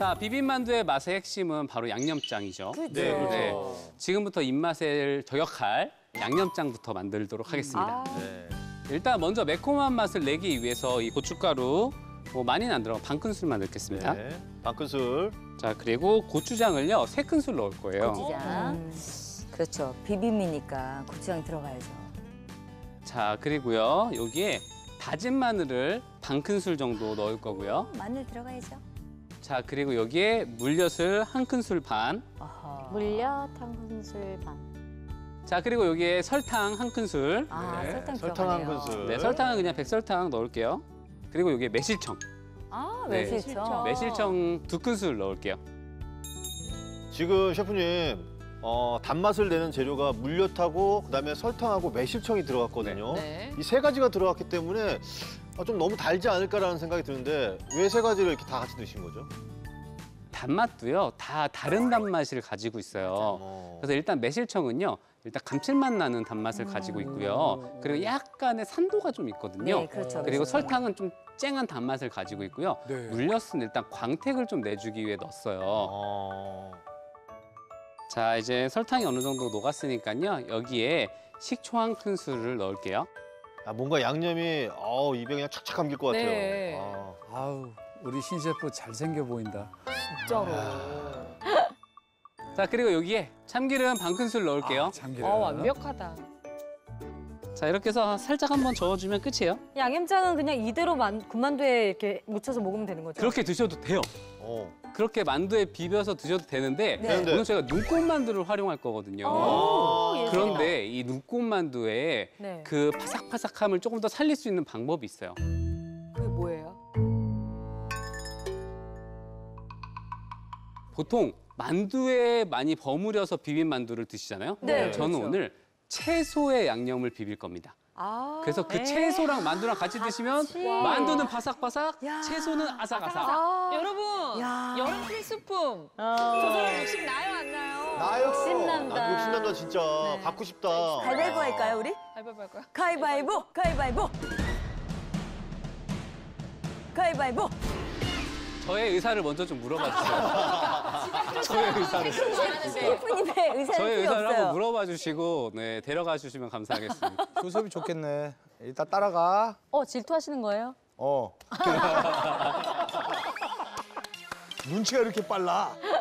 자, 비빔만두의 맛의 핵심은 바로 양념장이죠. 그렇죠. 네, 네. 지금부터 입맛을 저격할 양념장부터 만들도록 하겠습니다. 네. 일단 먼저 매콤한 맛을 내기 위해서 이 고춧가루 뭐 많이는 안 들어가고 1/2큰술만 넣겠습니다. 네, 1/2큰술. 자, 그리고 고추장을요 3큰술 넣을 거예요. 고추장. 그렇죠. 비빔이니까 고추장 들어가야죠. 자, 그리고요 여기에 다진 마늘을 1/2큰술 정도 넣을 거고요. 마늘 들어가야죠. 자, 그리고 여기에 물엿을 1큰술 반. 아하. 물엿 1큰술 반. 자, 그리고 여기에 설탕 1큰술. 아, 네. 설탕 1큰술. 네, 설탕은 그냥 백설탕 넣을게요. 그리고 여기에 매실청. 아, 매실청. 네, 매실청 2큰술 넣을게요. 지금 셰프님, 단맛을 내는 재료가 물엿하고 그다음에 설탕하고 매실청이 들어갔거든요. 네. 이 3가지가 들어갔기 때문에 좀 너무 달지 않을까라는 생각이 드는데 왜 3가지를 이렇게 다 같이 넣으신 거죠? 단맛도요, 다 다른 단맛을 가지고 있어요. 그래서 일단 매실청은요, 일단 감칠맛 나는 단맛을 가지고 있고요. 그리고 약간의 산도가 좀 있거든요. 네, 그렇죠, 그리고 설탕은 좀 쨍한 단맛을 가지고 있고요. 네. 물엿은 일단 광택을 좀 내주기 위해 넣었어요. 자, 이제 설탕이 어느 정도 녹았으니까요. 여기에 식초 1큰술을 넣을게요. 아, 뭔가 양념이 입에 그냥 착착 감길 것 같아요. 네. 아우, 우리 신셰프 잘생겨 보인다. 진짜로. 자, 그리고 여기에 참기름 1큰술 넣을게요. 아, 참기름. 완벽하다. 자, 이렇게 해서 살짝 한번 저어주면 끝이에요. 양념장은 그냥 이대로 군만두에 이렇게 묻혀서 먹으면 되는 거죠? 그렇게 드셔도 돼요. 그렇게 만두에 비벼서 드셔도 되는데 오늘 저희가 눈꽃만두를 활용할 거거든요. 그런데 이 눈꽃만두에 그 파삭파삭함을 조금 더 살릴 수 있는 방법이 있어요. 그게 뭐예요? 보통 만두에 많이 버무려서 비빔만두를 드시잖아요. 네, 저는 그렇죠. 오늘 채소의 양념을 비빌 겁니다. 그래서 그 채소랑 만두랑 같이 드시면 만두는 바삭바삭, 채소는 아삭아삭. 여러분, 여름 필수품. 저 사람 욕심 나요, 안 나요? 나요. 욕심난다. 욕심난다, 진짜. 네. 갖고 싶다. 가위바위보 할까요, 우리? 가위바위보 할까요? 가위바위보, 가위바위보. 가위바위보. 저의 의사를 먼저 좀 물어봐 주세요. 저의 의사를. 셰프님의 의사를 저의 의사를 한번 물어봐 주시고 네, 데려가 주시면 감사하겠습니다. 교섭이 좋겠네. 일단 따라가. 질투하시는 거예요? 눈치가 이렇게 빨라.